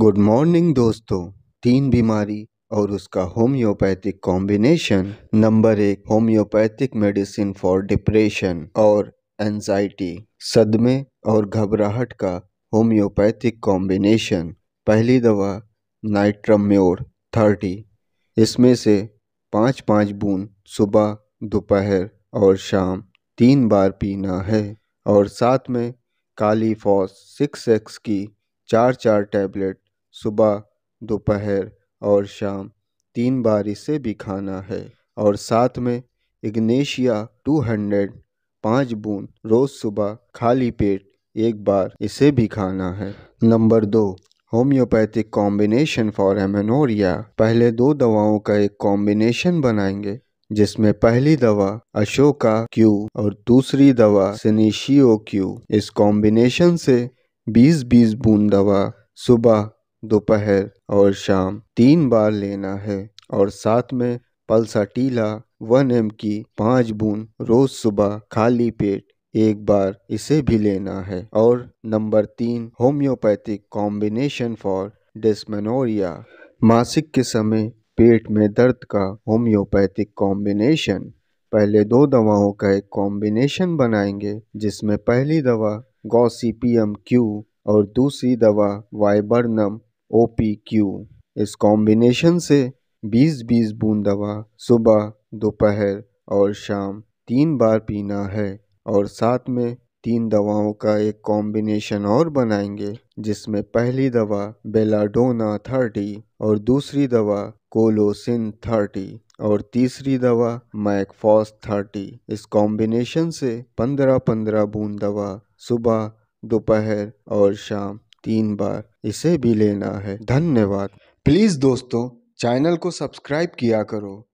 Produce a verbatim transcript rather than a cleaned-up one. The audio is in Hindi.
गुड मॉर्निंग दोस्तों। तीन बीमारी और उसका होम्योपैथिक कॉम्बिनेशन। नंबर एक, होम्योपैथिक मेडिसिन फॉर डिप्रेशन और एंजाइटी। सदमे और घबराहट का होम्योपैथिक कॉम्बिनेशन। पहली दवा नाइट्रम म्यूर थर्टी। इसमें से पाँच पाँच बूंद सुबह, दोपहर और शाम तीन बार पीना है और साथ में काली फॉस सिक्स एक्स की चार चार टैबलेट सुबह, दोपहर और शाम तीन बार इसे भी खाना है। और साथ में इग्नेशिया दो सौ पाँच बूंद रोज़ सुबह खाली पेट एक बार इसे भी खाना है। नंबर दो, होम्योपैथिक कॉम्बिनेशन फॉर एमेनोरिया। पहले दो दवाओं का एक कॉम्बिनेशन बनाएंगे जिसमें पहली दवा अशोका क्यू और दूसरी दवा सिनिशियो क्यू। इस कॉम्बिनेशन से बीस बीस बूंद दवा सुबह, दोपहर और शाम तीन बार लेना है और साथ में पल्साटीला वन एम की पाँच बूंद रोज सुबह खाली पेट एक बार इसे भी लेना है। और नंबर तीन, होम्योपैथिक कॉम्बिनेशन फॉर डिस्मेनोरिया। मासिक के समय पेट में दर्द का होम्योपैथिक कॉम्बिनेशन। पहले दो दवाओं का एक कॉम्बिनेशन बनाएंगे जिसमें पहली दवा गॉसिपियम क्यू और दूसरी दवा वाइबर्नम ओपी क्यू। इस कॉम्बिनेशन से बीस बीस बूंद दवा सुबह, दोपहर और शाम तीन बार पीना है और साथ में तीन दवाओं का एक कॉम्बिनेशन और बनाएंगे जिसमें पहली दवा बेलाडोना थर्टी और दूसरी दवा कोलोसिन थर्टी और तीसरी दवा मैकफॉस थर्टी। इस कॉम्बिनेशन से पंद्रह पंद्रह बूंद दवा सुबह, दोपहर और शाम तीन बार इसे भी लेना है। धन्यवाद। प्लीज़ दोस्तों, चैनल को सब्सक्राइब किया करो